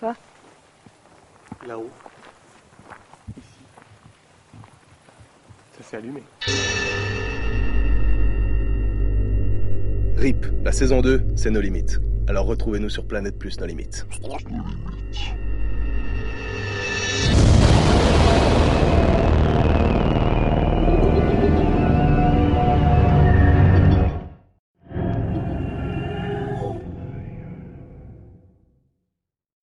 Quoi? Là-haut. Ici. Ça s'est allumé. RIP, la saison 2, c'est No Limit. Alors retrouvez-nous sur Planète Plus No Limit.